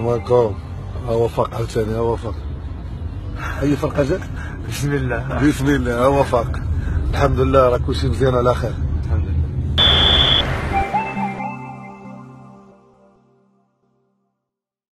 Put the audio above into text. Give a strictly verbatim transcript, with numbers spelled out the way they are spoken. ماكو ها هو فاق عاوتاني، ها هو فاق. أي فرقة جات؟ بسم الله بسم الله ها هو فاق. الحمد لله راه كلشي مزيان على خير.